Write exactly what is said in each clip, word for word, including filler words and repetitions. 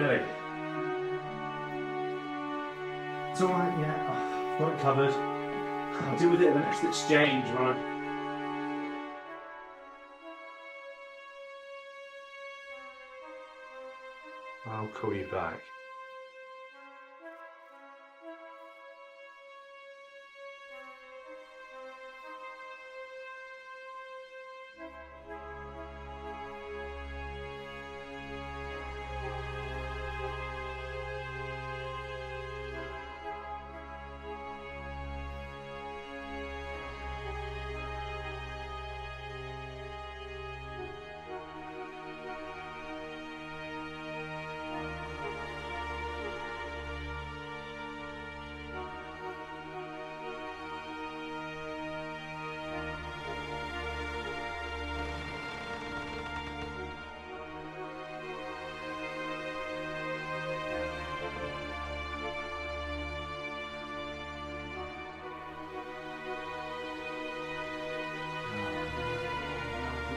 Billy. It's alright, yeah. I've got it covered. I'll deal with it at the next exchange, right? I'll call you back.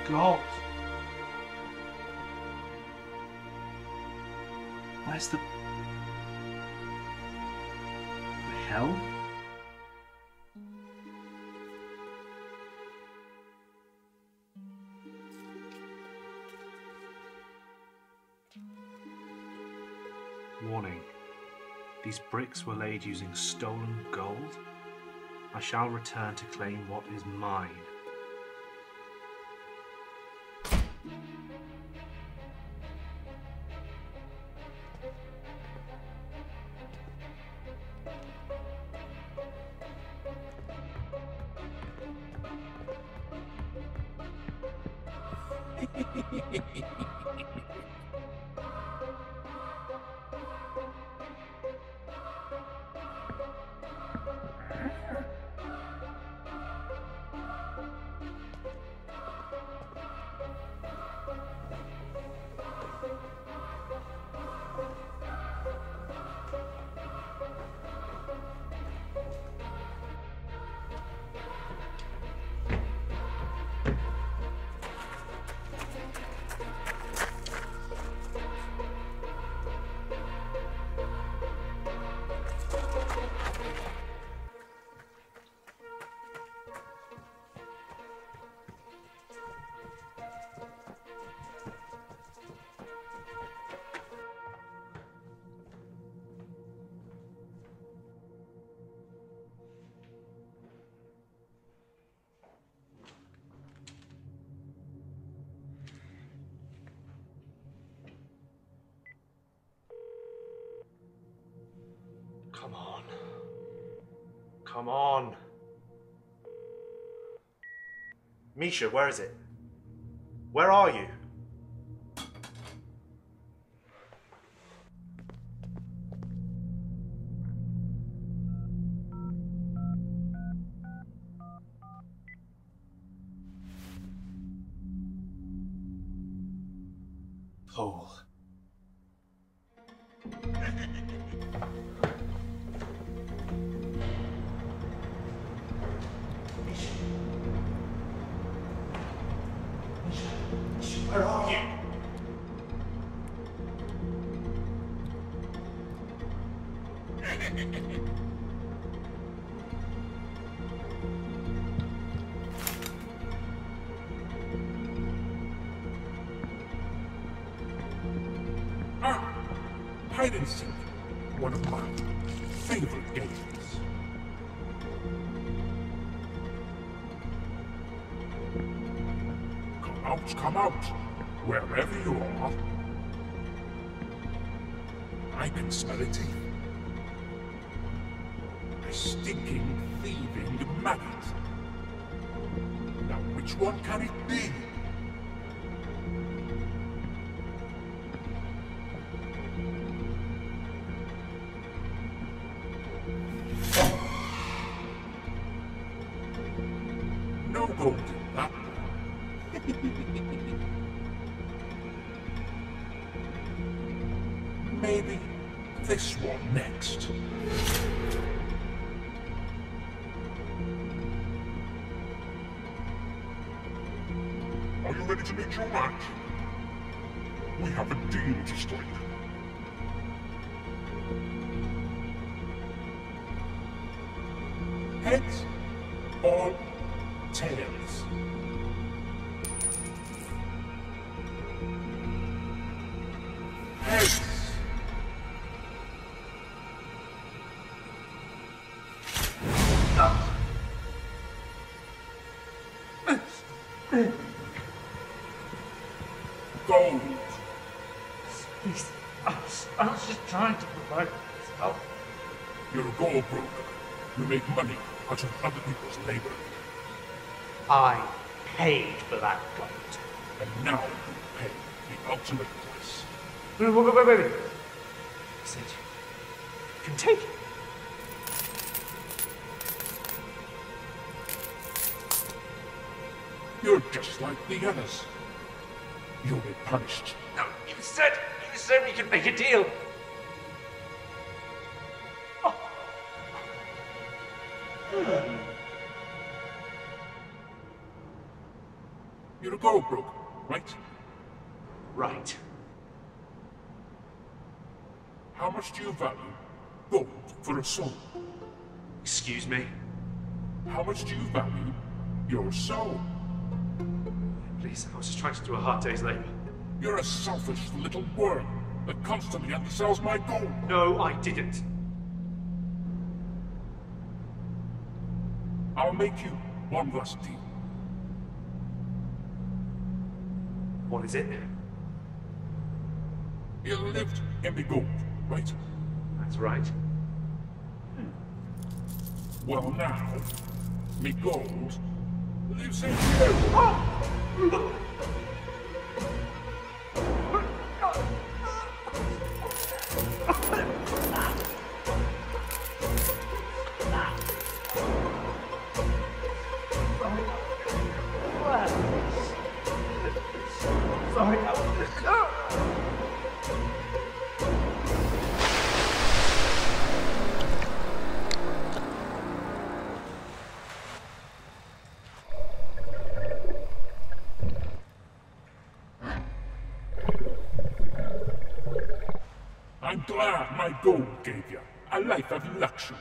God. Where's the... the hell? Warning. These bricks were laid using stolen gold. I shall return to claim what is mine. Come on. Come on. Misha, where is it? Where are you? Paul. Hide and seek, one of my favorite games. Come out, come out, wherever you are. I can smell it in. A stinking, thieving maggot. Now which one can it be? Maybe this one next. Are you ready to meet your match? We have a deal to strike. Heads or tails? Heads. Gold. Please, I was, I was just trying to provide help. You're a gold broker. You make money out of other people's labor. I paid for that gold. And now you pay the ultimate price. Wait, wait, wait, wait, wait. I said, you can take it. You're just like the others. You'll be punished. No, you said, you said we could make a deal. You're a gold broker, right? Right. How much do you value gold for a soul? Excuse me? How much do you value your soul? Please, I was just trying to do a hard day's labor. You're a selfish little worm that constantly undersells my gold. No, I didn't. I'll make you one last deal. What is it? You lived in the gold, right? That's right. Hmm. Well now, me gold lives in you. Oh! I'm glad my gold gave you a life of luxury.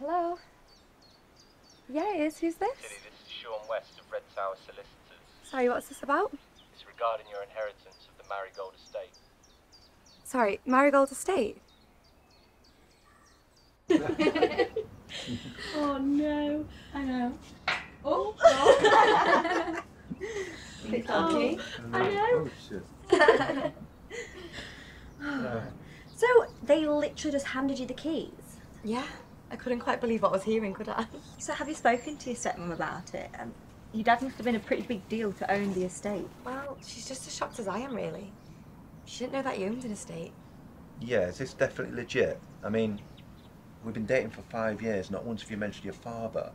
Hello? Yeah, it is. Who's this? Tilly, this is Sean West of Red Tower Solicitors. Sorry, what's this about? It's regarding your inheritance of the Marigold estate. Sorry, Marigold estate? Oh no, I know. Oh! Oh. It's okay. Oh, I know. Oh, shit. So, they literally just handed you the keys? Yeah. I couldn't quite believe what I was hearing, could I? So have you spoken to your stepmom about it? Um, your dad must have been a pretty big deal to own the estate. Well, she's just as shocked as I am, really. She didn't know that you owned an estate. Yeah, is this definitely legit? I mean, we've been dating for five years, not once have you mentioned your father,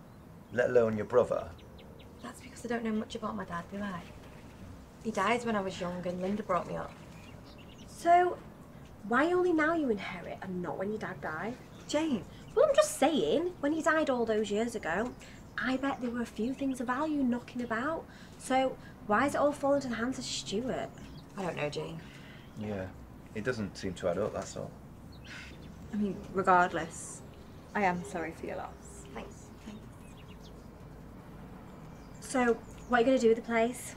let alone your brother. That's because I don't know much about my dad, do I? He died when I was young and Linda brought me up. So, why only now you inherit and not when your dad died? Jane. Well, I'm just saying, when he died all those years ago, I bet there were a few things of value knocking about. So, why is it all falling to the hands of Stuart? I don't know, Jane. Yeah, it doesn't seem to add up, that's all. I mean, regardless, I am sorry for your loss. Thanks. Thanks. So, what are you going to do with the place?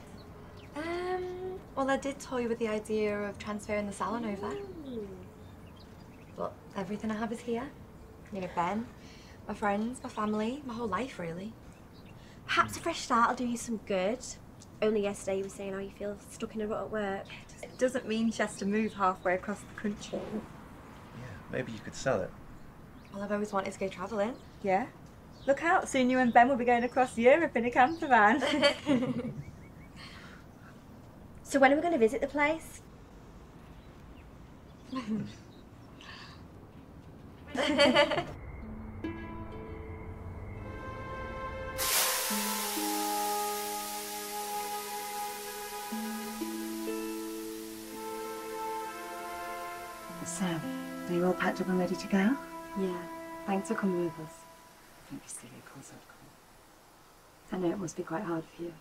Um, well, I did toy with the idea of transferring the salon mm. over. But everything I have is here. You know, Ben, my friends, my family, my whole life, really. Perhaps a fresh start will do you some good. Only yesterday you were saying how you feel stuck in a rut at work. It doesn't mean she has to move halfway across the country. Yeah, maybe you could sell it. Well, I've always wanted to go travelling. Yeah? Look out, soon you and Ben will be going across Europe in a camper van. So when are we going to visit the place? So, are you all packed up and ready to go? Yeah. Thanks for coming with us. Don't be silly, of course I've come. I know it must be quite hard for you.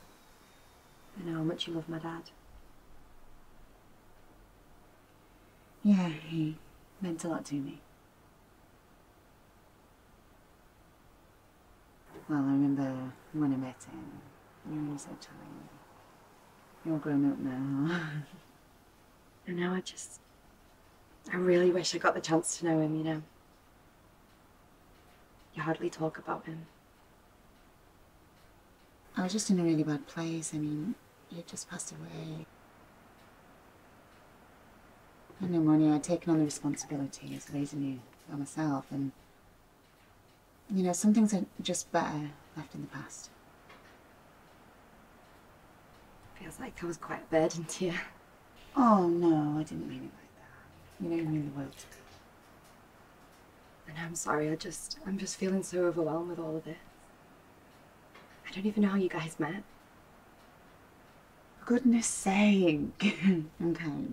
I know how much you love my dad. Yeah, he meant a lot to me. Well, I remember when I met him, you always said, Tilly, you're grown up now. I know, I just... I really wish I got the chance to know him, you know. You hardly talk about him. I was just in a really bad place. I mean, he just passed away. I had no money. I'd taken on the responsibility of raising you by myself, and you know, some things are just better left in the past. Feels like I was quite a burden to you. Oh no, I didn't mean it like that. You know, you mean the world. And I'm sorry. I just, I'm just feeling so overwhelmed with all of this. I don't even know how you guys met. For goodness sake. Okay.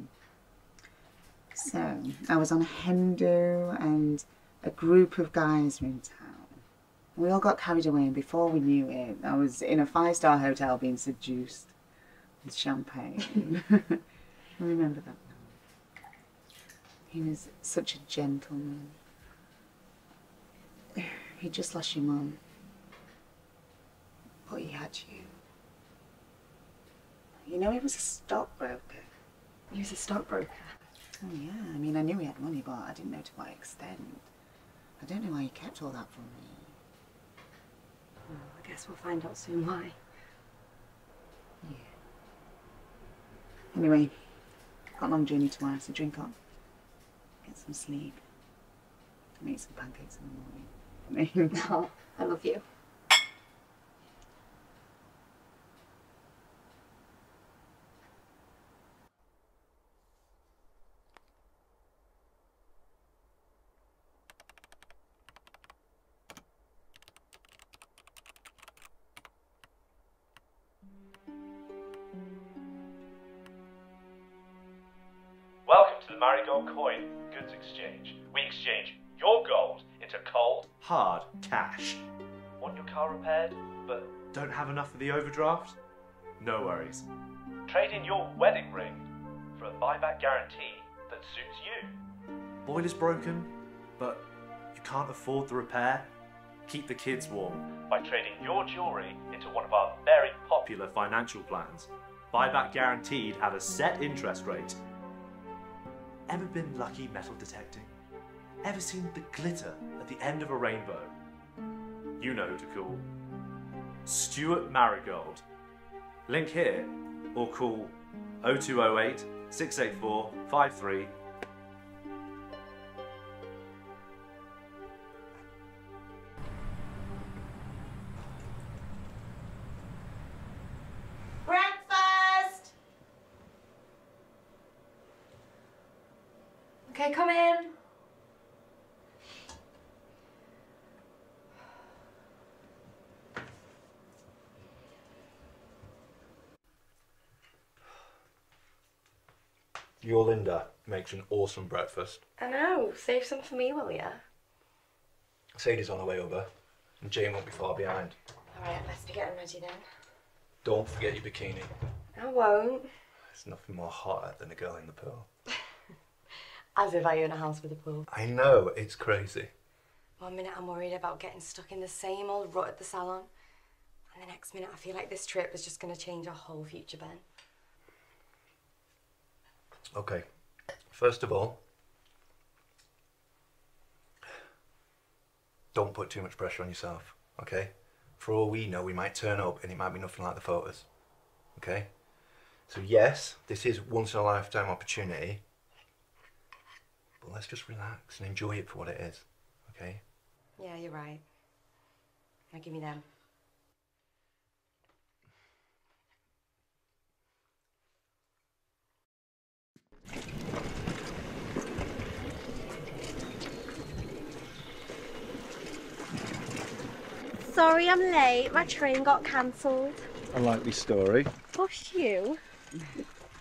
So, I was on a hen-do and a group of guys were in town. We all got carried away, and before we knew it, I was in a five-star hotel being seduced with champagne. I remember that now. He was such a gentleman. He just lost your mum. But he had you. You know, he was a stockbroker. He was a stockbroker? Oh yeah, I mean, I knew he had money, but I didn't know to what extent. I don't know why he kept all that from me. Well, I guess we'll find out soon why. Yeah. Anyway, got a long journey tomorrow, so drink up. Get some sleep. And make some pancakes in the morning. No, I love you. Marigold coin goods exchange. We exchange your gold into cold, hard cash. Want your car repaired, but don't have enough for the overdraft? No worries. Trade in your wedding ring for a buyback guarantee that suits you. Boiler's broken, but you can't afford the repair? Keep the kids warm by trading your jewellery into one of our very popular financial plans. Buyback guaranteed at a set interest rate. Ever been lucky metal detecting? Ever seen the glitter at the end of a rainbow? You know who to call. Stuart Marigold. Link here or call oh two oh eight, six eight four, five three. Okay, come in. Your Linda makes an awesome breakfast. I know. Save some for me, will ya? Sadie's on her way over, and Jane won't be far behind. All right, let's be getting ready then. Don't forget your bikini. I won't. There's nothing more hotter than a girl in the pool. As if I own a house with a pool. I know, it's crazy. One minute I'm worried about getting stuck in the same old rut at the salon, and the next minute I feel like this trip is just going to change our whole future, Ben. Okay, first of all, don't put too much pressure on yourself, okay? For all we know, we might turn up and it might be nothing like the photos, okay? So yes, this is a once-in-a-lifetime opportunity, but let's just relax and enjoy it for what it is, okay? Yeah, you're right. Now give me them. Sorry I'm late. My train got cancelled. A likely story. Gosh, you.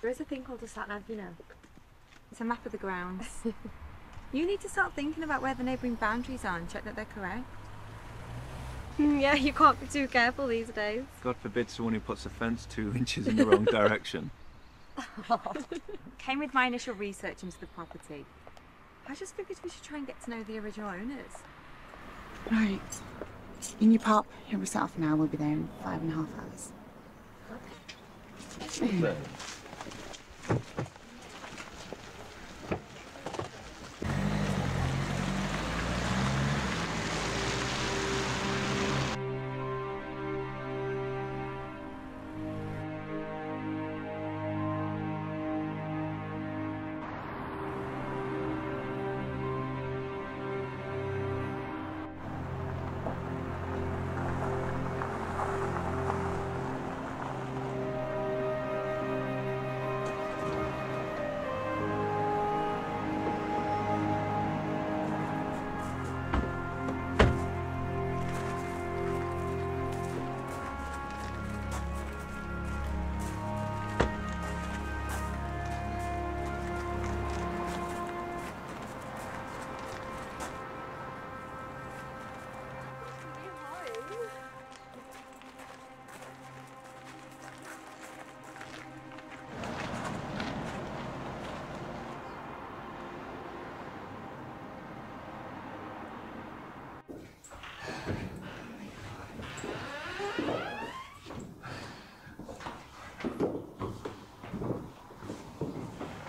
There is a thing called a sat nav, you know. It's a map of the grounds. You need to start thinking about where the neighbouring boundaries are and check that they're correct. Yeah, you can't be too careful these days. God forbid someone who puts a fence two inches in the wrong direction. Oh. Came with my initial research into the property. I just figured we should try and get to know the original owners. Right. In your pop, here we set off now, we'll be there in five and a half hours. Okay.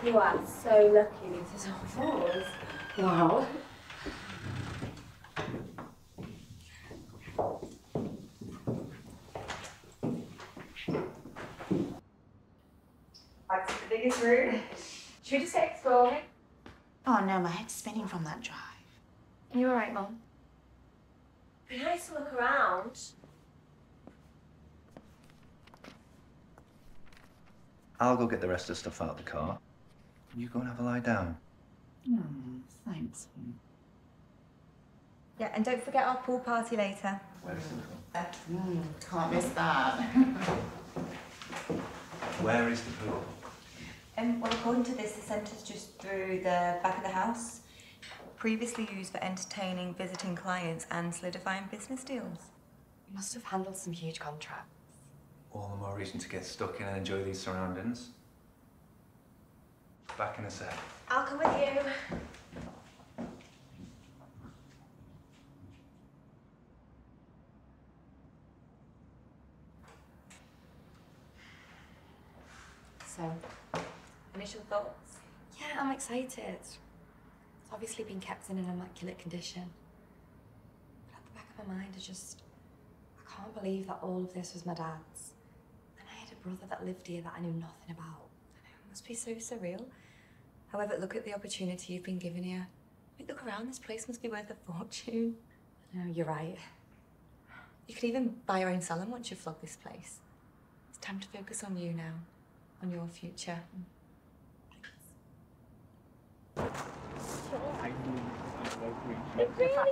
You are so lucky this is all yours. Wow. Back to the biggest room. Should we just explore it? Oh no, my head's spinning from that drive. Are you alright, Mum? It'd be nice to look around. I'll go get the rest of the stuff out of the car. You go and have a lie down. Oh, thanks. Yeah, and don't forget our pool party later. Where is it? Mm, can't miss that. Where is the pool? Um, well, according to this, the centre's just through the back of the house. Previously used for entertaining visiting clients and solidifying business deals. You must have handled some huge contracts. All the more reason to get stuck in and enjoy these surroundings. Back in a sec. I'll come with you. So, initial thoughts? Yeah, I'm excited. It's obviously been kept in an immaculate condition. But at the back of my mind, I just... I can't believe that all of this was my dad's. And I had a brother that lived here that I knew nothing about. I know, it must be so surreal. However, look at the opportunity you've been given here. I mean, look around, this place must be worth a fortune. No, you're right. You could even buy your own salon once you flog this place. It's time to focus on you now, on your future. It really...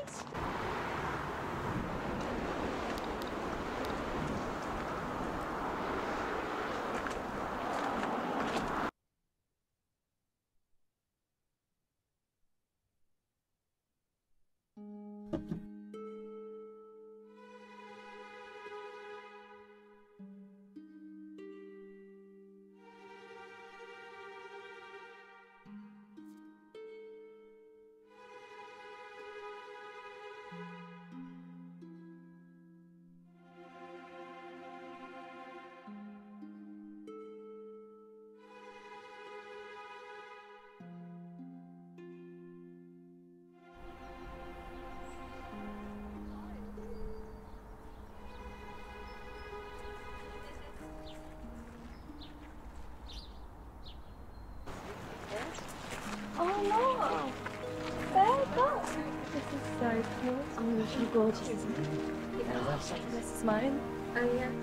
Gorgeous, isn't it? Yeah, I love it. This is mine. Oh, yeah.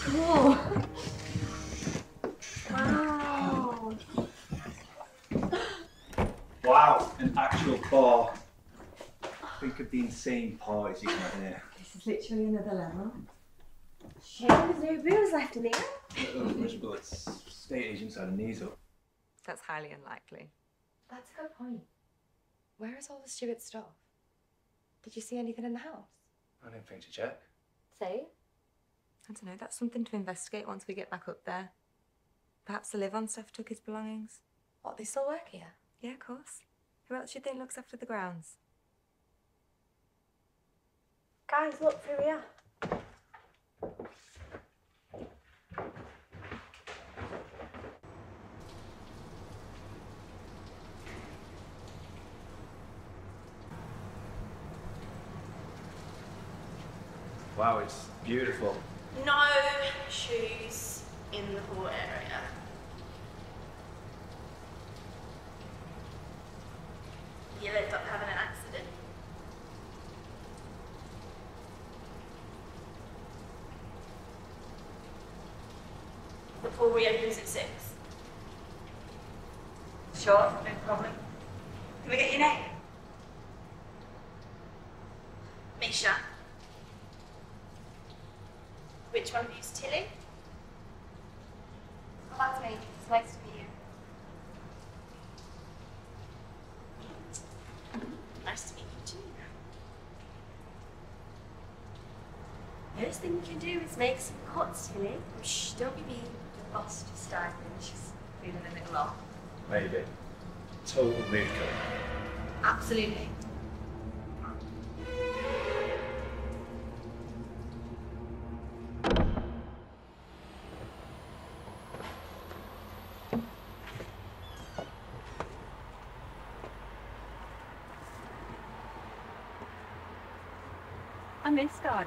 Cool. Wow. Wow, an actual bar. think of the insane pies you can have here. This is literally another level. Shame there's no bills left in here. Little miserable estate agents had a knees up. That's highly unlikely. That's a good point. Where is all the Stuart stuff? Did you see anything in the house? I didn't think to check. Say? I don't know, that's something to investigate once we get back up there. Perhaps the live-on staff took his belongings. What, they still work here? Yeah, of course. Who else do you think looks after the grounds? Guys, look through here. Wow, it's beautiful. No shoes in the pool area. You lived up having an accident. The pool reopens at six. Sure, no problem. Can we get your name? Misha. Which one of you is Tilly? Oh, that's me. It's nice to meet you. Nice to meet you too. The worst thing you can do is make some cuts, Tilly. Oh, shh, don't be mean. Your boss just died and she's feeling a little off. Maybe. Total mood going. Absolutely. I miss God.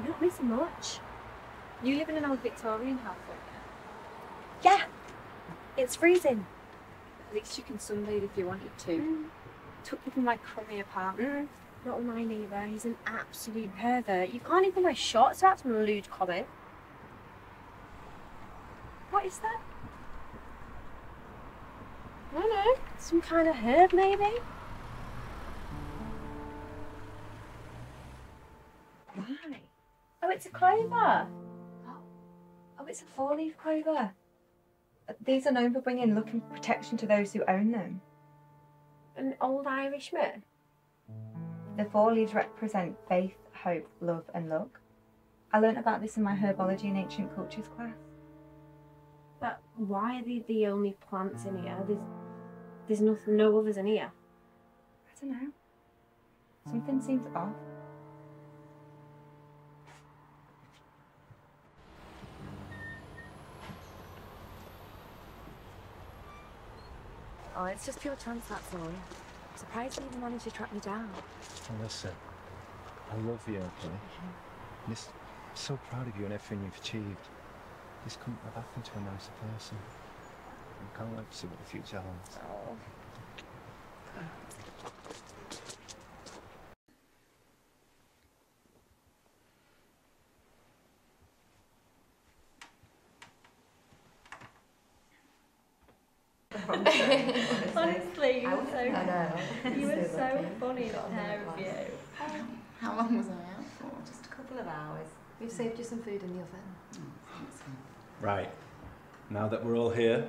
You don't miss much. You live in an old Victorian house, don't you? Yeah. It's freezing. At least you can sunbathe if you wanted to. Mm. Took me from my crummy apartment. Mm. Not mine either. He's an absolute pervert. You can't even wear shorts. That's a lewd comment. What is that? I don't know. Some kind of herb, maybe? Why? Oh, it's a clover. Oh, oh it's a four-leaf clover. These are known for bringing luck and protection to those who own them. An old Irishman? The four leaves represent faith, hope, love and luck. I learnt about this in my Herbology and Ancient Cultures class. But why are they the only plants in here? There's, there's no, no others in here. I don't know. Something seems off. Oh, it's just pure chance, that's all. I'm surprised you even managed to track me down. Well, listen, I love you, okay? Mm-hmm. I'm so proud of you and everything you've achieved. This couldn't have happened to a nicer person. I can't wait to see what the future holds. Oh. Honestly, you were so, you were so funny, that hair of you. Um, How long was I out for? Just a couple of hours. We've saved you some food in the oven. Oh, thanks. Right, now that we're all here...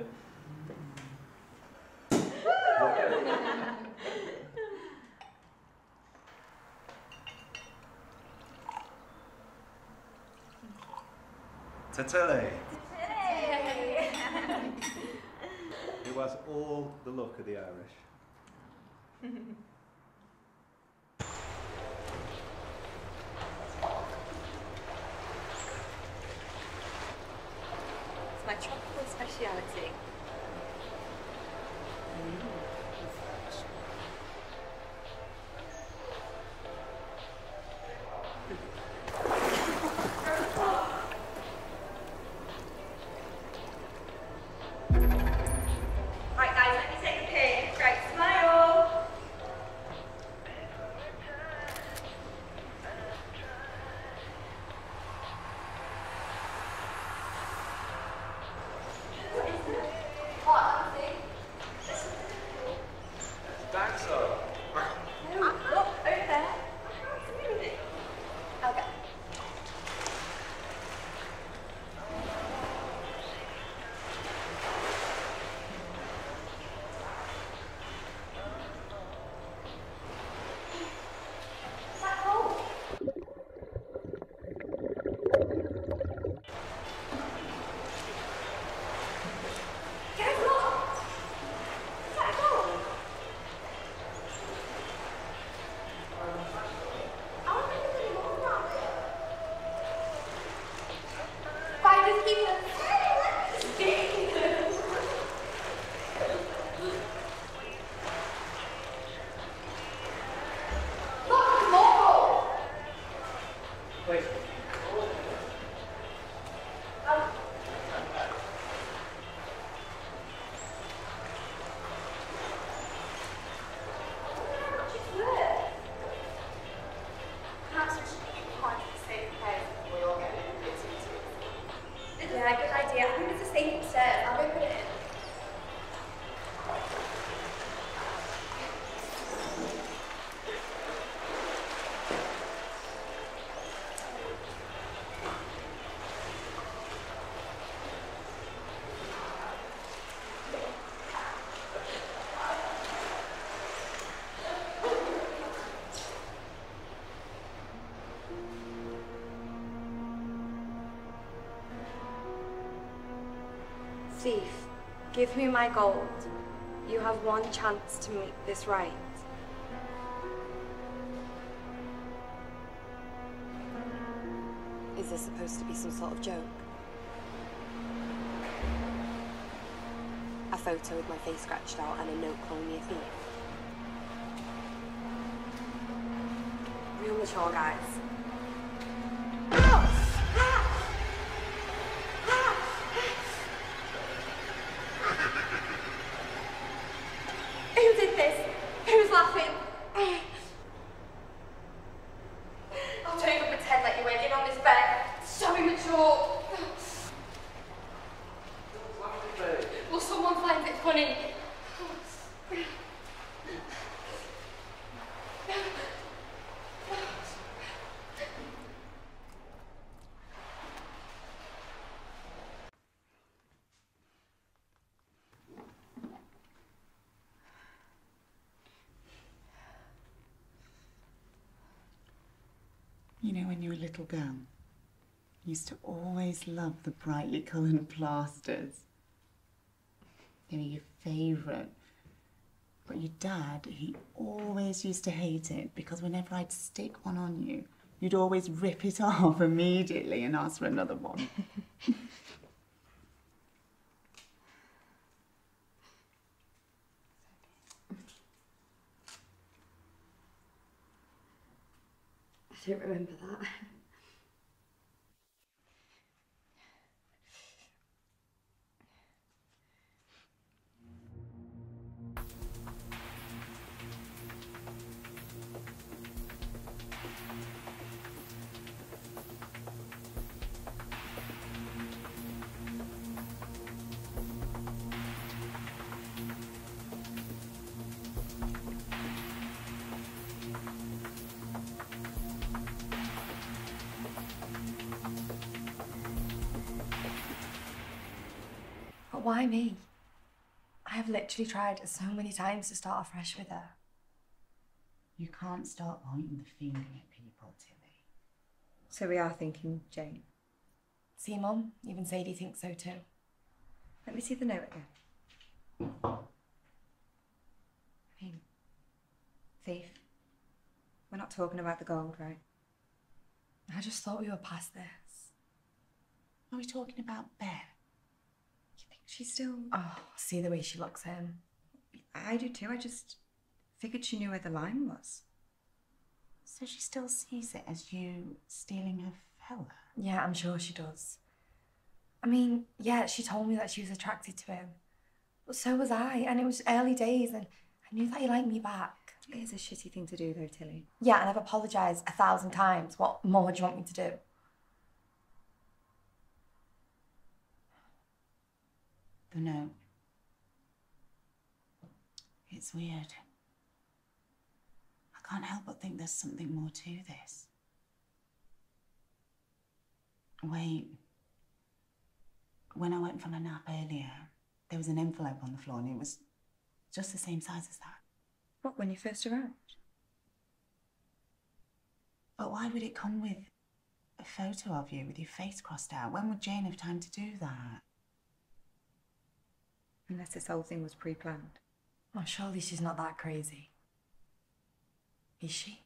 Tilly! Who has all the luck of the Irish. It's my tropical speciality. Thanks, sir. Look, Give me my gold. You have one chance to make this right. Is this supposed to be some sort of joke? A photo with my face scratched out and a note calling me a thief. Real mature, guys. Who did this? Who's laughing? Oh, don't even pretend like you're waiting on this bed. So immature. Will someone find it funny? You know, when you were a little girl, you used to always love the brightly coloured plasters. They were your favourite. But your dad, he always used to hate it because whenever I'd stick one on you, you'd always rip it off immediately and ask for another one. I don't remember that. Why me? I have literally tried so many times to start afresh with her. You can't start pointing the finger at people, Tilly. So we are thinking Jane. See, Mum? Even Sadie thinks so too. Let me see the note again. I mean, thief. We're not talking about the gold, right? I just thought we were past this. Are we talking about Ben? She's still... Oh, see the way she looks at him. I do too, I just figured she knew where the line was. So she still sees it as you stealing her fella? Yeah, I'm sure she does. I mean, yeah, she told me that she was attracted to him. But so was I, and it was early days, and I knew that he liked me back. It is a shitty thing to do though, Tilly. Yeah, and I've apologised a thousand times. What more do you want me to do? No. It's weird. I can't help but think there's something more to this. Wait. When I went for a nap earlier, there was an envelope on the floor and it was just the same size as that. What, when you first arrived? But why would it come with a photo of you with your face crossed out? When would Jane have time to do that? Unless this whole thing was pre-planned. Oh, surely she's not that crazy. Is she?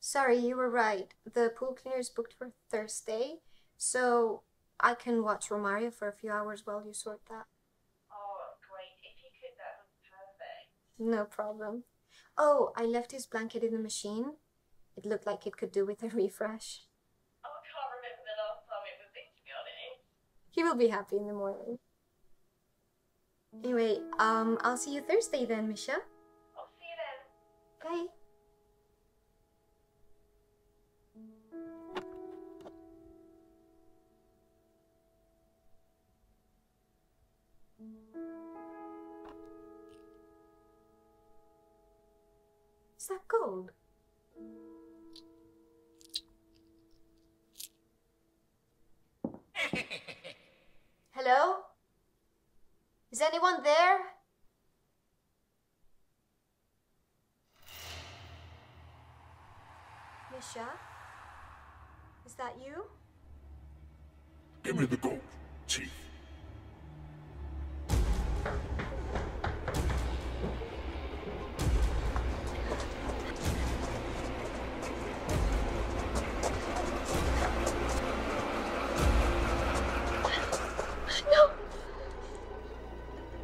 Sorry, you were right. The pool cleaner is booked for Thursday, so I can watch Romario for a few hours while you sort that. Oh, great. If you could, that would be perfect. No problem. Oh, I left his blanket in the machine. It looked like it could do with a refresh. Oh, I can't remember the last time it was in, to be honest. He will be happy in the morning. Anyway, um, I'll see you Thursday then, Misha. I'll see you then. Bye. Is that gold? Hello? Is anyone there? Misha? Is that you? Give me the gold, Chief.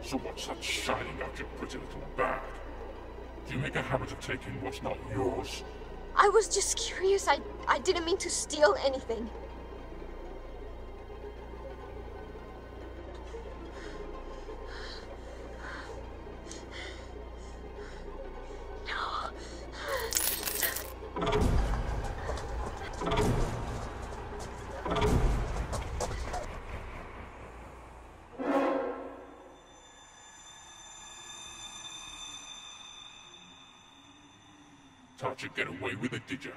So what's that shining out your pretty little bag? Do you make a habit of taking what's not yours? I was just curious. I, I didn't mean to steal anything. Thought you'd get away with it, did you?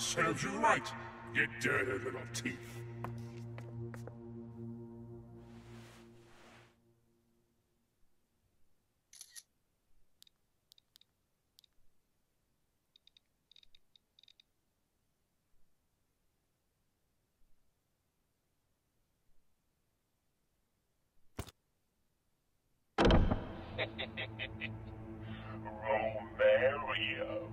Serves you right, you dirty little thief. Romario.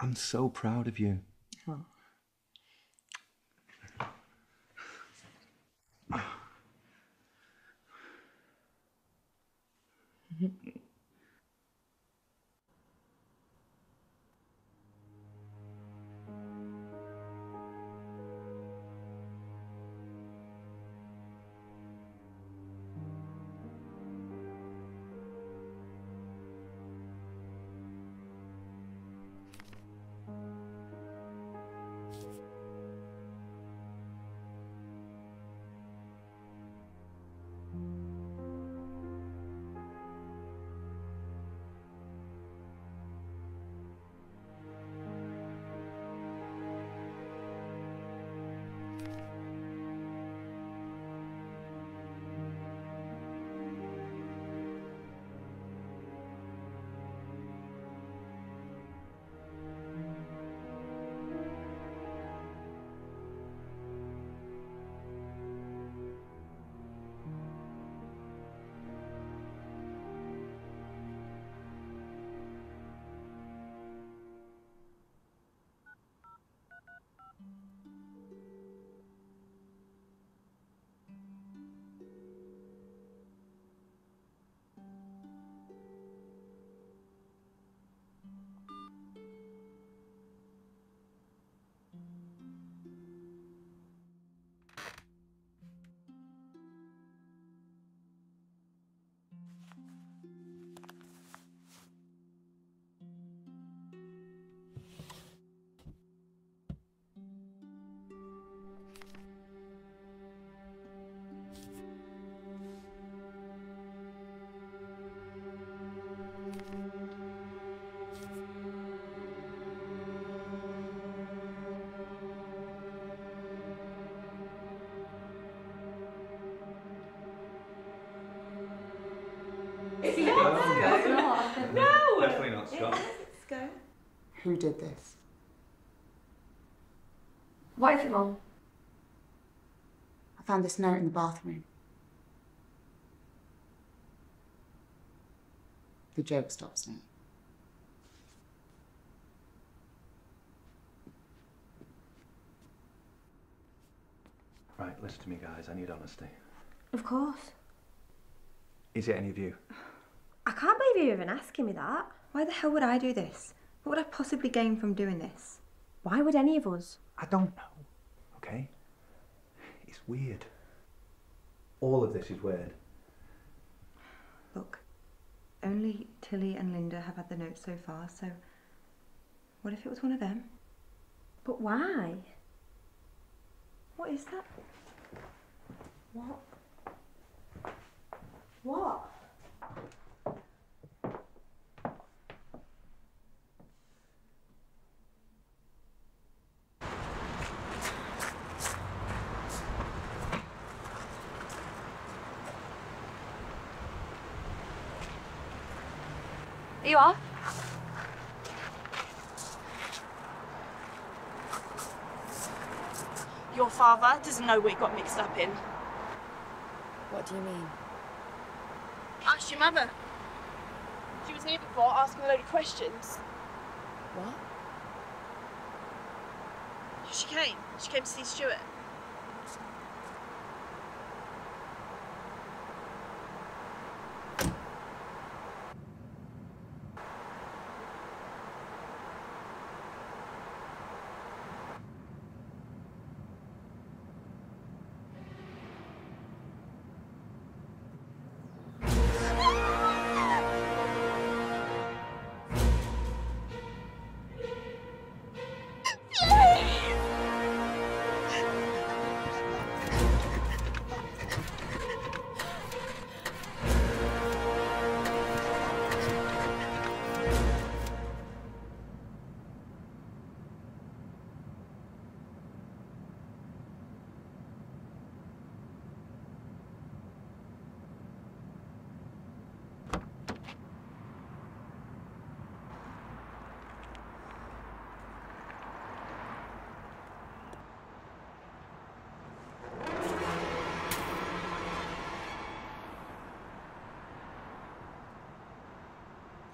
I'm so proud of you. Oh. No, it's not. No, definitely not Scott. It's Scott. Who did this? Why is it long? I found this note in the bathroom. The joke stops now. Right, listen to me, guys. I need honesty. Of course. Is it any of you? I can't believe you're even asking me that. Why the hell would I do this? What would I possibly gain from doing this? Why would any of us? I don't know, okay? It's weird. All of this is weird. Look, only Tilly and Linda have had the note so far, so what if it was one of them? But why? What is that? What? What? There you are. Your father doesn't know what he got mixed up in. What do you mean? Ask your mother. She was here before asking a load of questions. What? She came. She came to see Stuart.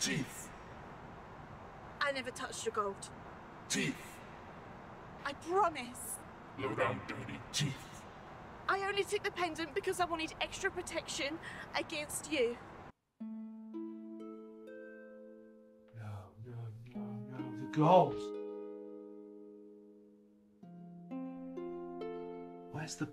Teeth. I never touched your gold. Teeth. I promise. Low down dirty teeth. I only took the pendant because I wanted extra protection against you. No, no, no, no, the gold. Where's the...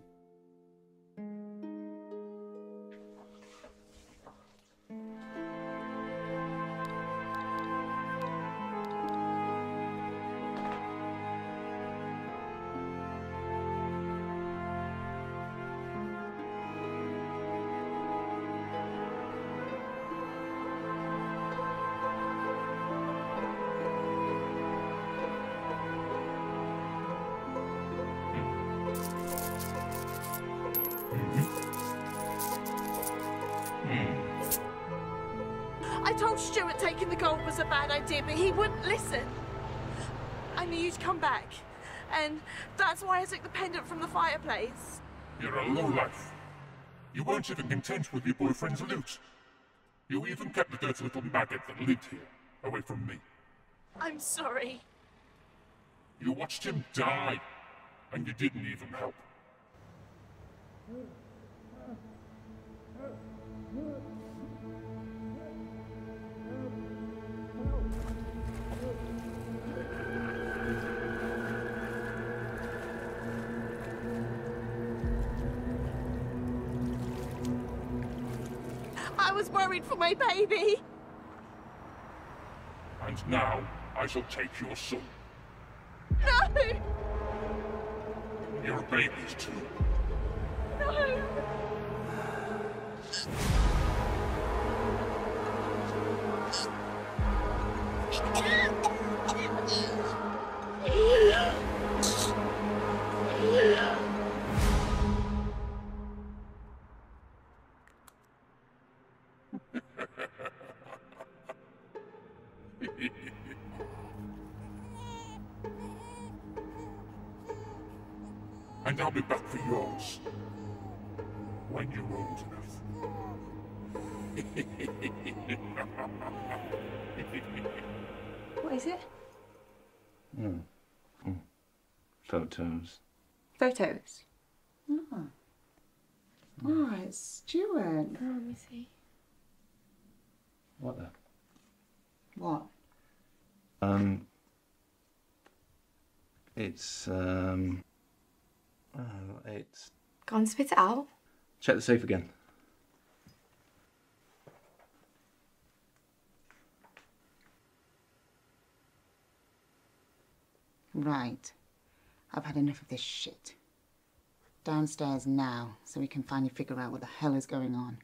Stuart taking the gold was a bad idea, but he wouldn't listen. I knew you'd come back, and that's why I took the pendant from the fireplace. You're a lowlife. You weren't even content with your boyfriend's loot. You even kept the dirty little maggot that lived here away from me. I'm sorry. You watched him die, and you didn't even help. I was worried for my baby. And now I shall take your son. No! Your babies too. No! and I'll be back for yours when you're old enough. What is it? Mm. Mm. Photos. Photos? No. Mm. All right, Stuart. Oh, let me see. What the? What? Um. It's, um... Oh, it's... Go on, spit it out. Check the safe again. Right. I've had enough of this shit. Downstairs now, so we can finally figure out what the hell is going on.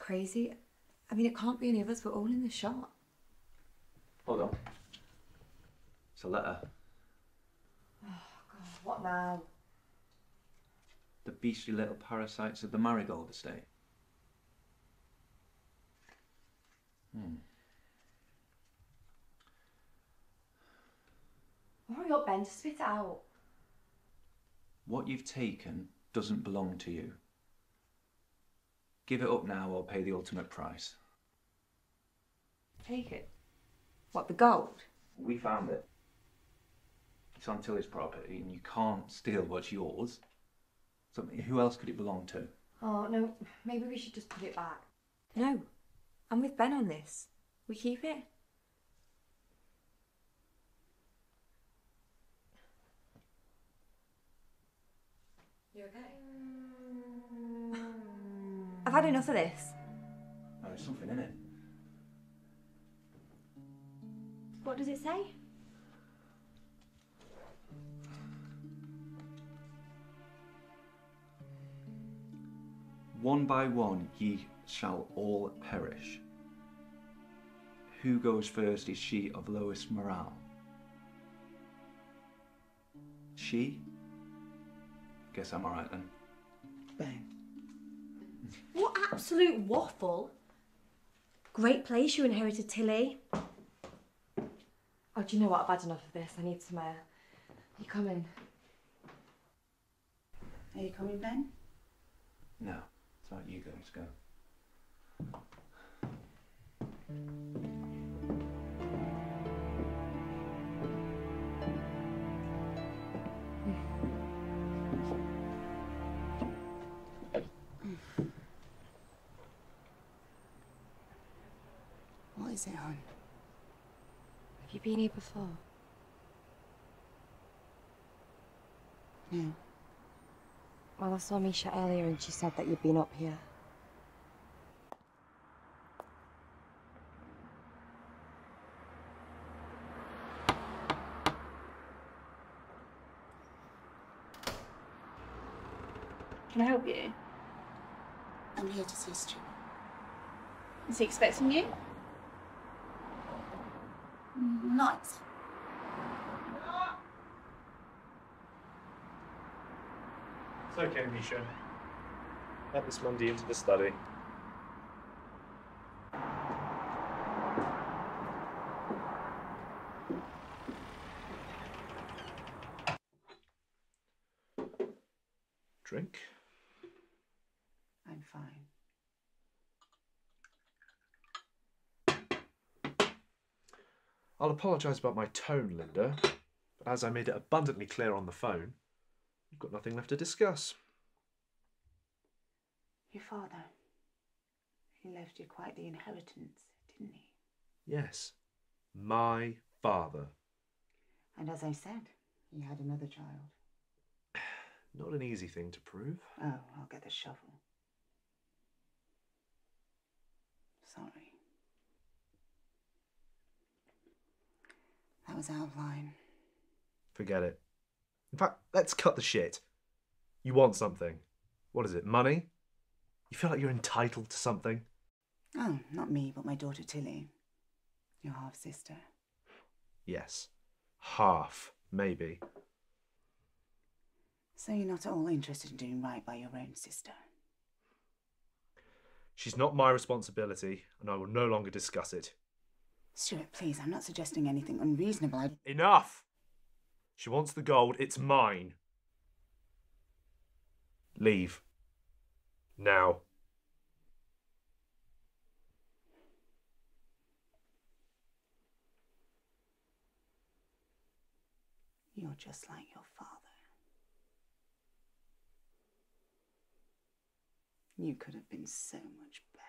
Crazy. I mean, it can't be any of us. We're all in the shop. Hold on. It's a letter. Oh, God. What now? The beastly little parasites of the Marigold estate. Hmm. Hurry up, Ben. Just spit it out. What you've taken doesn't belong to you. Give it up now or pay the ultimate price. Take it? What, the gold? We found it. It's on Tilly's property and you can't steal what's yours. So who else could it belong to? Oh, no, maybe we should just put it back. No, I'm with Ben on this. We keep it. You okay? I've had enough of this. Oh, there's something in it. What does it say? One by one ye shall all perish. Who goes first is she of lowest morale. She? Guess I'm alright then. Bang. What absolute waffle! Great place you inherited, Tilly. Oh, do you know what? I've had enough of this. I need some air. Are you coming? Are you coming, Ben? No, it's not you guys. Go. What is it, hon? Have you been here before? No. Well, I saw Misha earlier and she said that you'd been up here. Can I help you? I'm here to see Stuart. Is he expecting you? Not. It's okay, Misha. Let this Mundy into the study. Drink? I'm fine. I'll apologise about my tone, Linda, but as I made it abundantly clear on the phone, we've got nothing left to discuss. Your father, he left you quite the inheritance, didn't he? Yes, my father. And as I said, he had another child. Not an easy thing to prove. Oh, I'll get the shovel. Sorry. That was out of line. Forget it. In fact, let's cut the shit. You want something. What is it, money? You feel like you're entitled to something? Oh, not me, but my daughter Tilly. Your half-sister. Yes. Half, maybe. So you're not at all interested in doing right by your own sister? She's not my responsibility, and I will no longer discuss it. Stuart, please, I'm not suggesting anything unreasonable. I... Enough! She wants the gold. It's mine. Leave. Now. You're just like your father. You could have been so much better.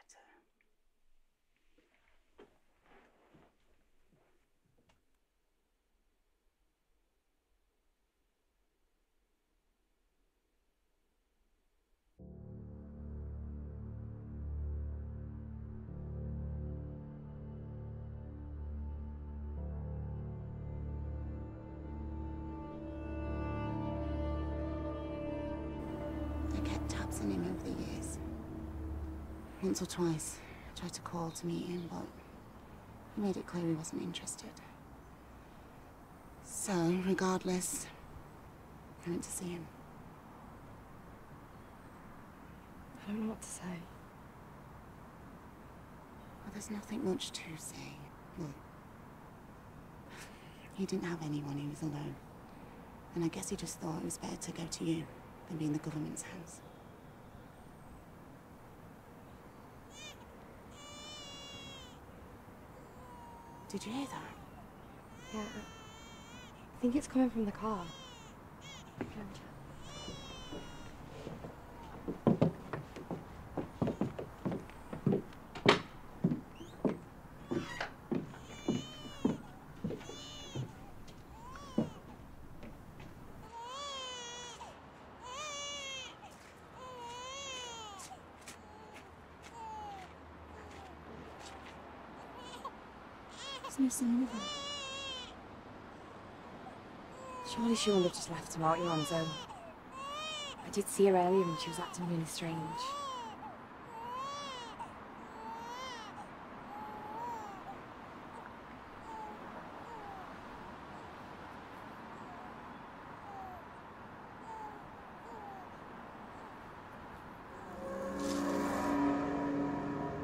I've seen him over the years. Once or twice, I tried to call to meet him, but he made it clear he wasn't interested. So, regardless, I went to see him. I don't know what to say. Well, there's nothing much to say. Look, he didn't have anyone, he was alone. And I guess he just thought it was better to go to you than be in the government's hands. Did you hear that? Yeah, I think it's coming from the car. Surely she wouldn't have just left him out here on his own. I did see her earlier and she was acting really strange.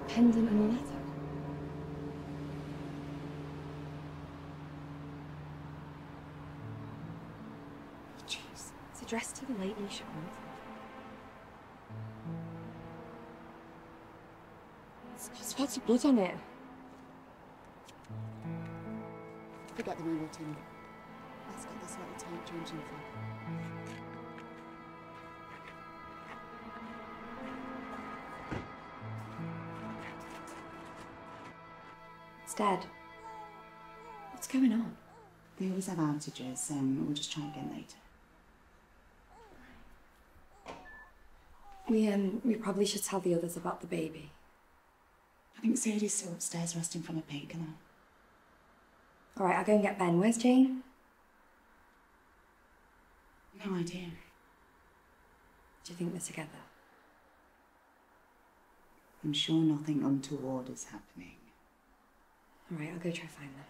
Pendant and a letter. Dressed to the late Misha. It's just spots of blood on it. Forget the mobile team. Let's get this little tank changing for. It's dead. What's going on? They always have outages, and um, we'll just try again later. We, um, we probably should tell the others about the baby. I think Sadie's still upstairs resting from a painkiller. All right, I'll go and get Ben. Where's Jane? No idea. Do you think they're together? I'm sure nothing untoward is happening. All right, I'll go try to find them.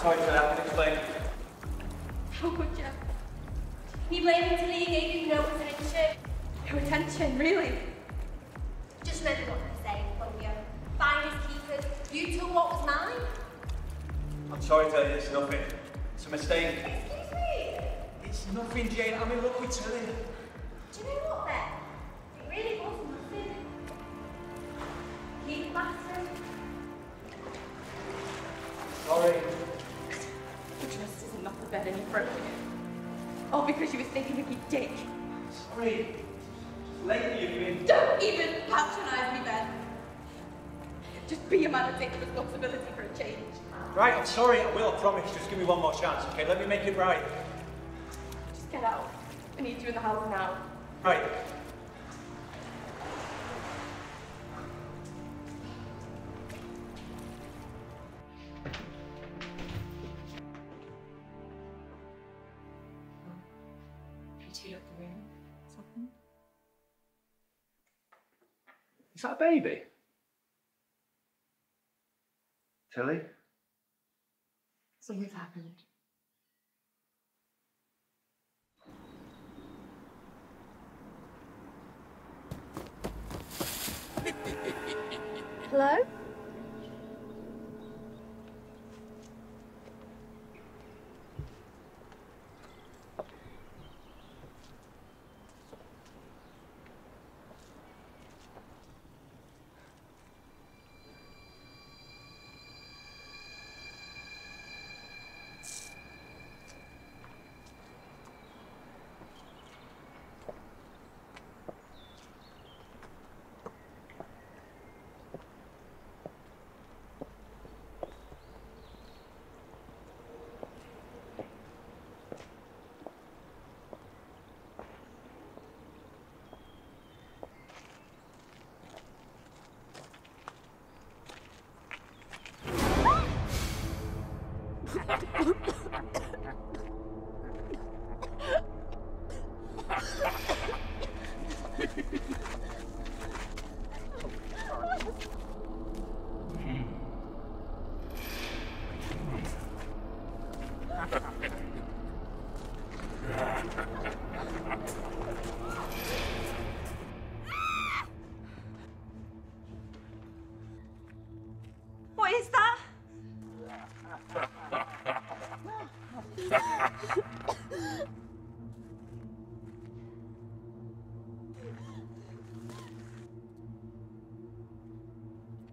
Sorry for that, but explain. Oh, good job. You blame Tilly, gave you no attention. No attention, really. Just remember what I'm saying, won't you? Finders, keepers. You took what was mine. I'm sorry, Tilly, it's nothing. It's a mistake. Excuse me? It's nothing, Jane. I'm in love with Tilly. Do you know what, Ben? It really was nothing. Keep laughing. Sorry. Just isn't nothing better than you broke it. All because you were thinking of your dick. Sorry. Lately you've been... Don't even patronise me, Ben. Just be a man and take the responsibility for a change. Right, I'm sorry, I will, I promise. Just give me one more chance, okay? Let me make it right. Just get out. I need you in the house now. Right. Is that a baby? Tilly? Something's happened. Hello?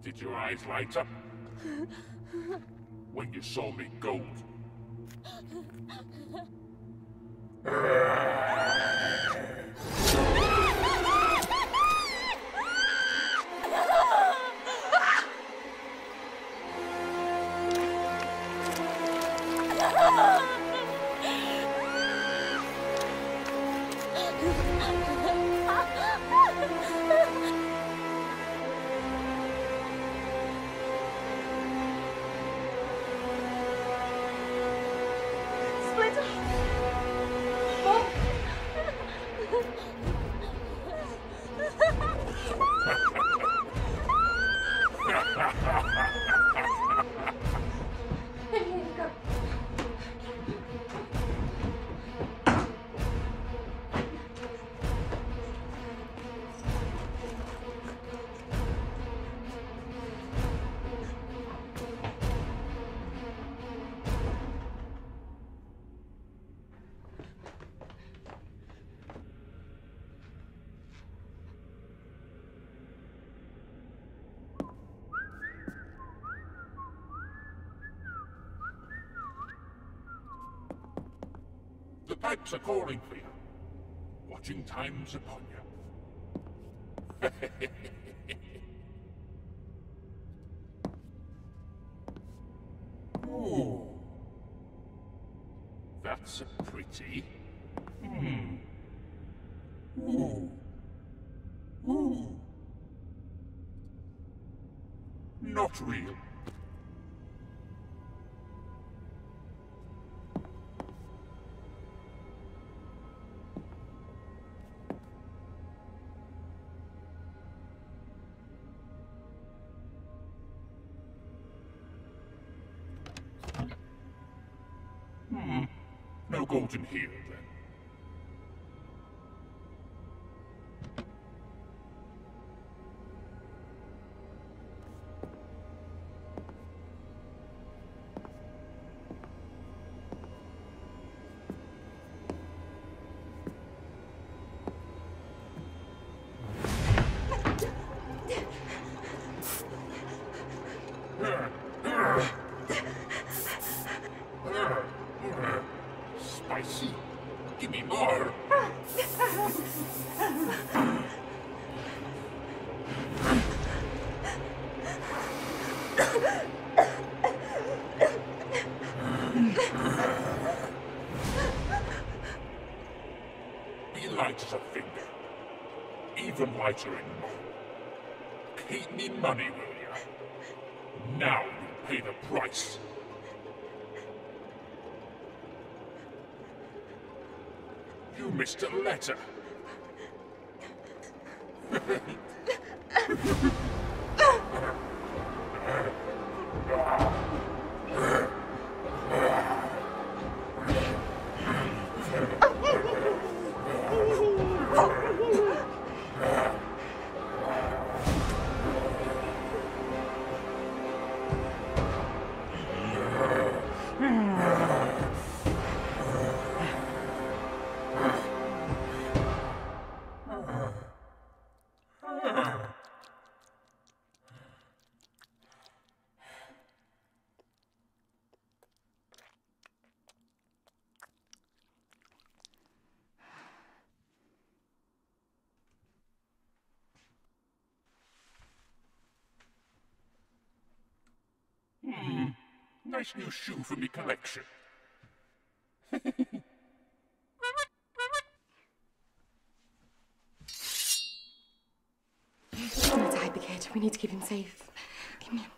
Did your eyes light up when you saw me go? Pipes are calling for you. Watching time's upon you. Ooh. That's a pretty. Hmm. Ooh. Ooh. Not real. golden here, then. Keep me money, will ya? Now you pay the price. You missed a letter. Hmm, nice new shoe for me collection. He's gonna die, the kid. We need to keep him safe. Give me him.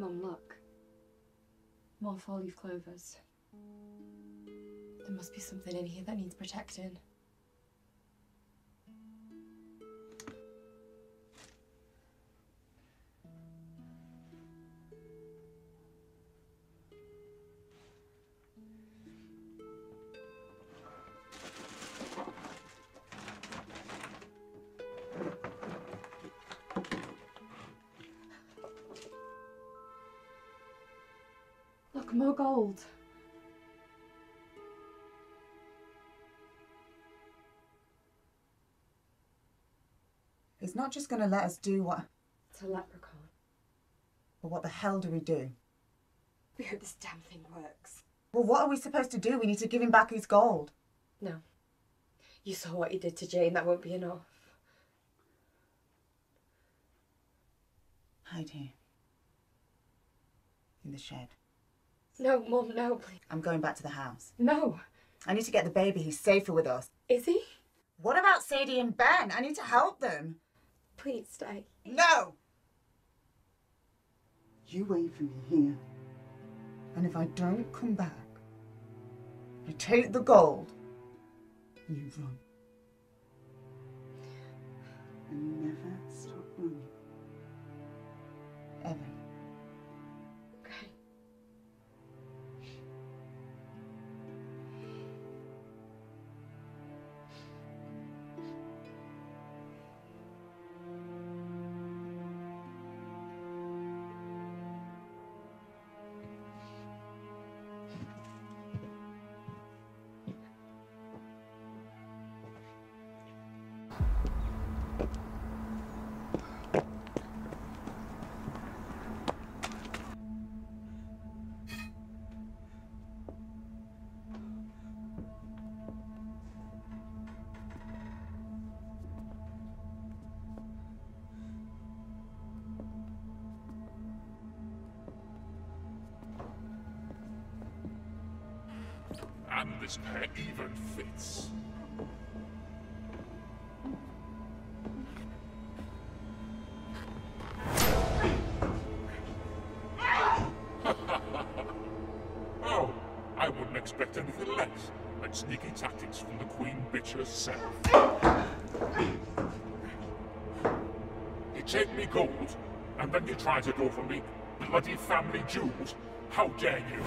Mum, look. More four-leaf clovers. There must be something in here that needs protecting. More gold. He's not just going to let us do what... It's a leprechaun. But what the hell do we do? We hope this damn thing works. Well, what are we supposed to do? We need to give him back his gold. No. You saw what he did to Jane. That won't be enough. Hide here. In the shed. No, Mum, no, please. I'm going back to the house. No. I need to get the baby. He's safer with us. Is he? What about Sadie and Ben? I need to help them. Please stay. No! You wait for me here. And if I don't come back, I take the gold and you run. And you never stop running. Ever. And this pet even fits. Oh, I wouldn't expect anything less than sneaky tactics from the Queen Bitch herself. You take me gold, and then you try to go for me bloody family jewels. How dare you!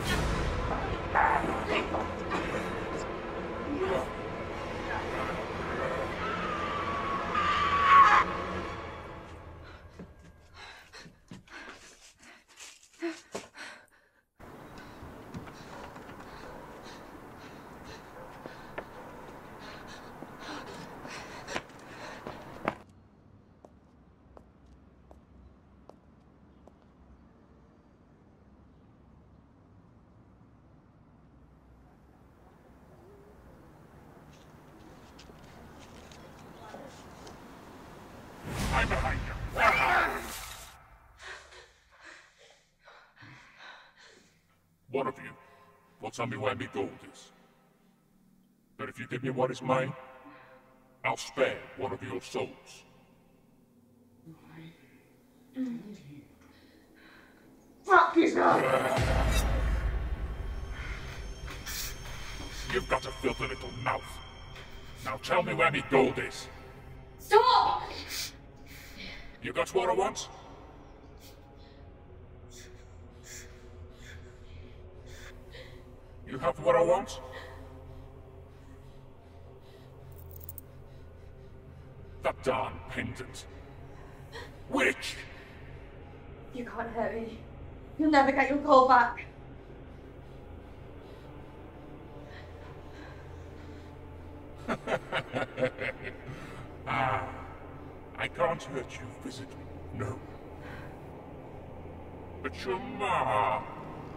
One of you will tell me where my gold is. But if you give me what is mine, I'll spare one of your souls. Fuck this guy! You've got a filthy little mouth. Now tell me where my gold is. Stop! You got what I want? You have what I want? That darn pendant. Witch! You can't hurt me. You'll never get your gold back. Ah, I can't hurt you physically, no. But your ma,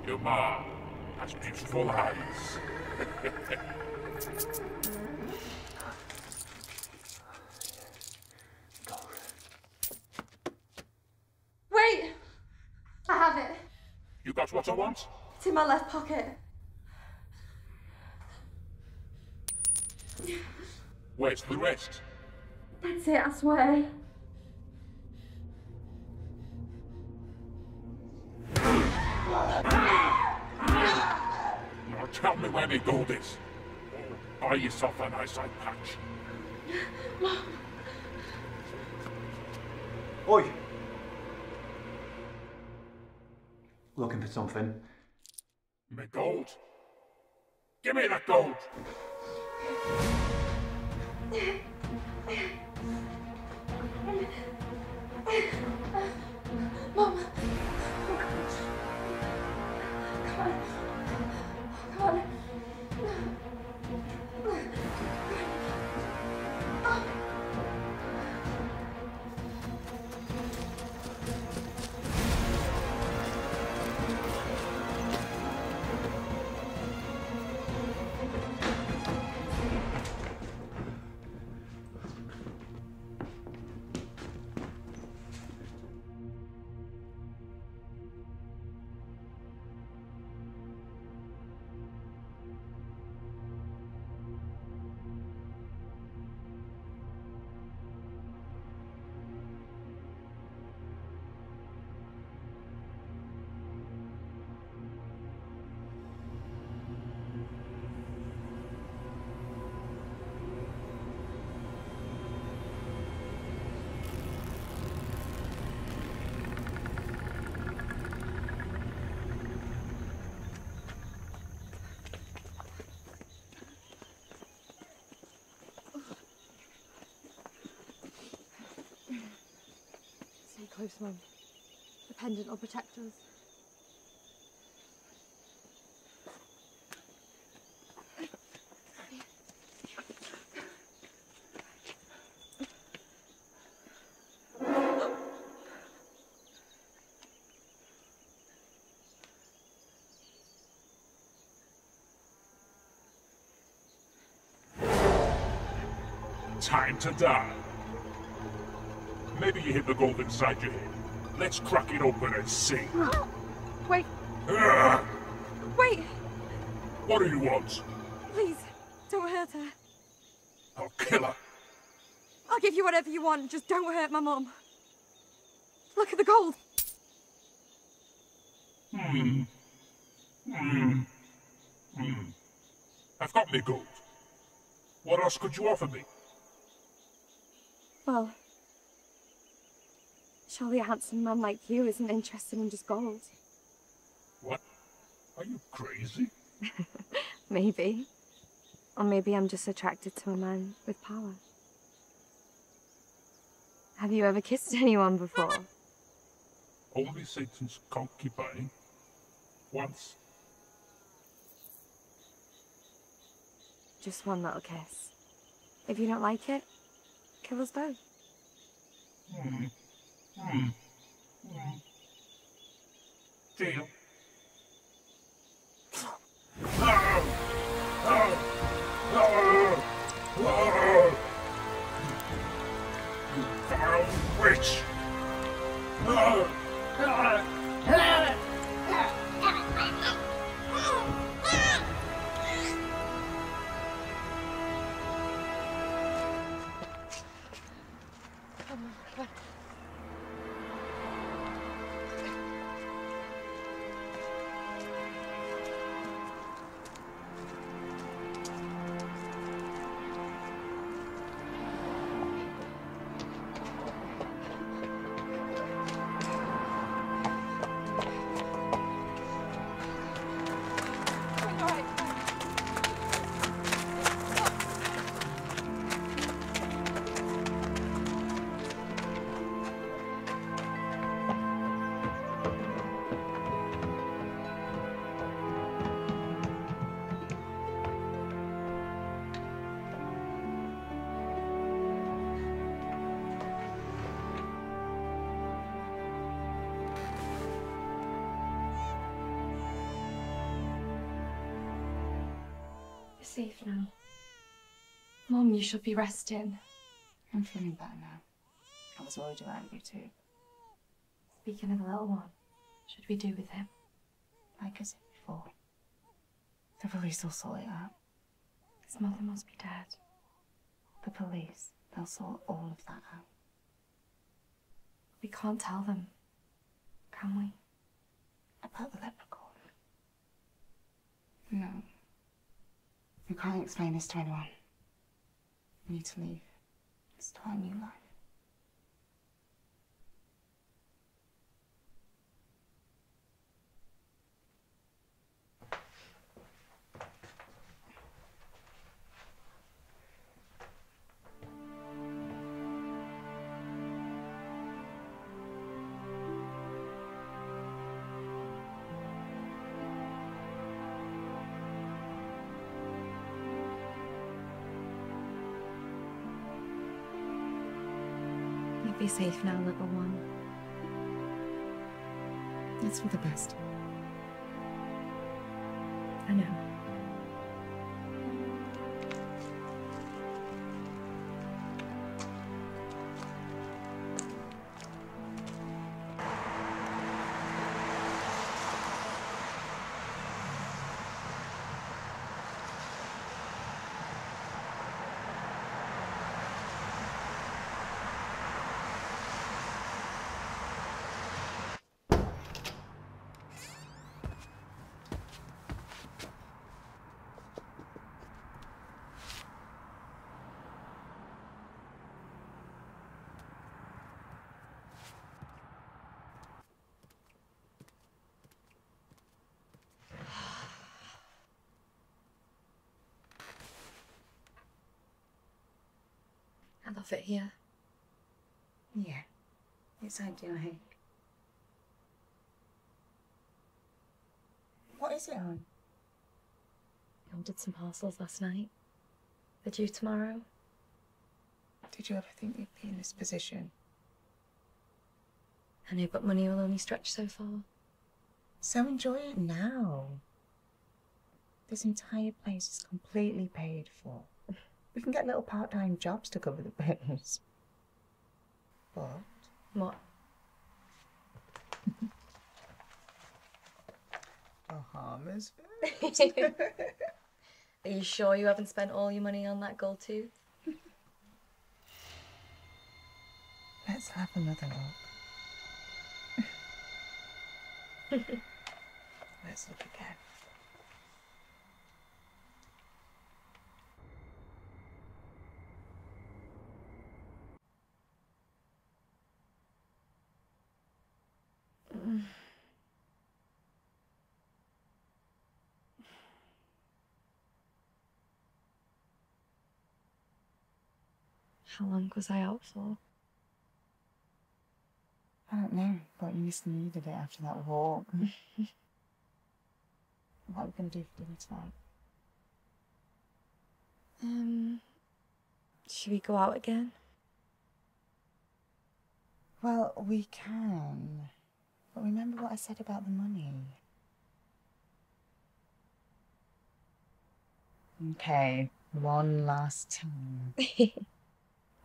your ma, has beautiful eyes. Wait! I have it. You got what I want? It's in my left pocket. Where's the rest? That's it, I swear. Tell me where my gold is. Buy yourself an eyesight patch. Mom. Oi! Looking for something? My gold? Give me that gold! Mom! Close, Mum. The pendant will protect us. Time to die. Maybe you hit the gold inside your head. Let's crack it open and see. Wait. Urgh. Wait. What do you want? Don't hurt her. I'll kill her. I'll give you whatever you want, just don't hurt my mum. Look at the gold. Hmm. Hmm. Hmm. I've got me gold. What else could you offer me? Well, surely a handsome man like you isn't interested in just gold. What? Are you crazy? Maybe. Or maybe I'm just attracted to a man with power. Have you ever kissed anyone before? Only Satan's concubine. Once. Just one little kiss. If you don't like it, kill us both. Mm. Mm. Mm. Deal. You vile witch! No! Safe now. Mom, you should be resting. I'm feeling better now. I was worried about you too. Speaking of the little one, should we do with him? Like I said before, the police will sort it out. His mother must be dead. The police, they'll sort all of that out. We can't tell them, can we? About the leprechaun? No. You can't explain this to anyone. You need to leave. Start a new life. Be safe now, little one. It's for the best. I know. I love it here. Yeah, it's ideal, Hank. What is it on? I ordered some parcels last night. They're due tomorrow. Did you ever think you'd be in this position? I know, but money will only stretch so far. So enjoy it now. This entire place is completely paid for. We can get little part-time jobs to cover the bills. But... What? Bahamas. Are you sure you haven't spent all your money on that gold tooth? Let's have another look. Let's look again. How long was I out for? I don't know, but you just needed it after that walk. What are we going to do for dinner tonight? Um, should we go out again? Well, we can. But remember what I said about the money. Okay, one last time.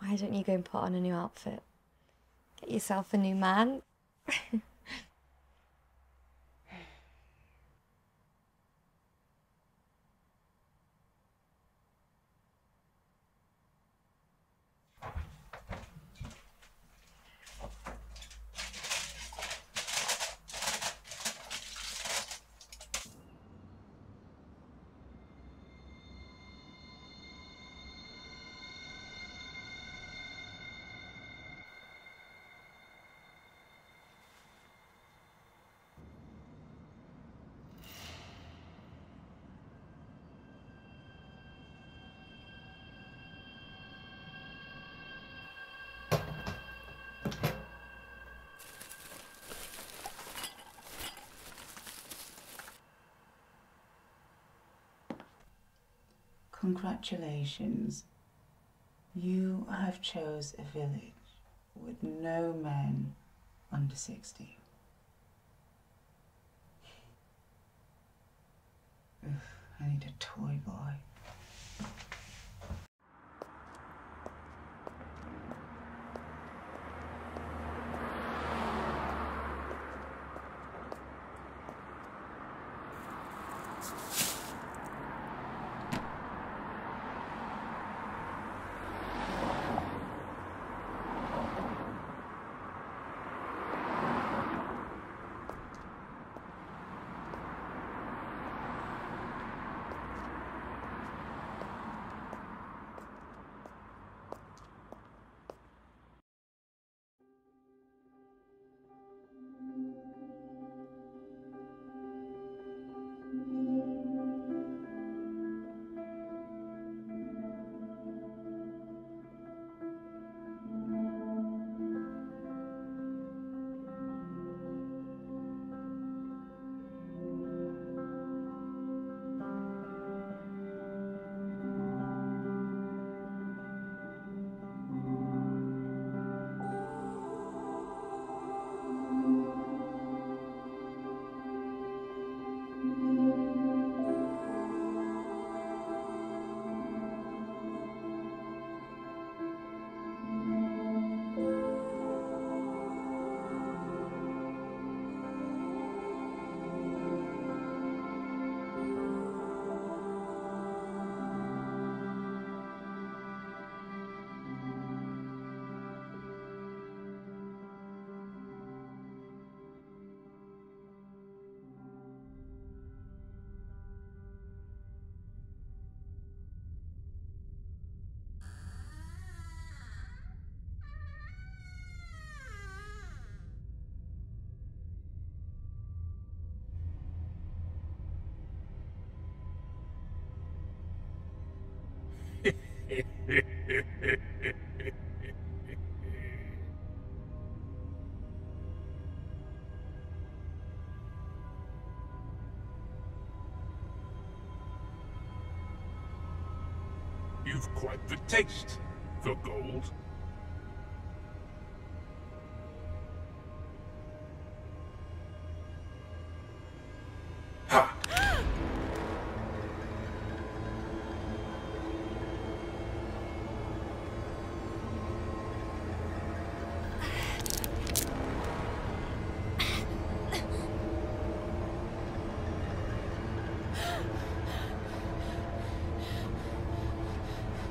Why don't you go and put on a new outfit? Get yourself a new man. Congratulations, you have chose a village with no men under sixty. Ugh, I need a toy boy. You've quite the taste for gold.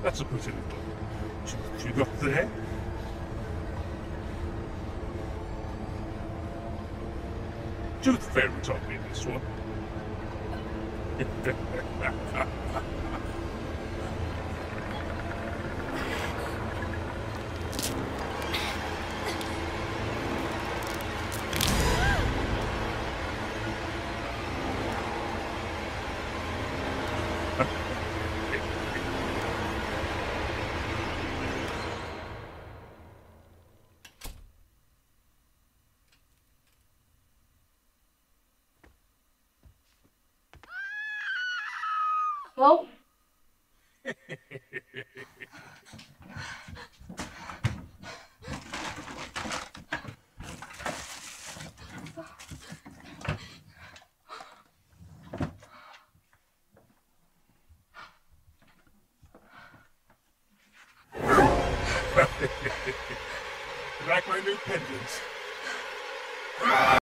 That's a pretty little tooth you got there. Tooth fairy told me this one. Well, like my new pendants.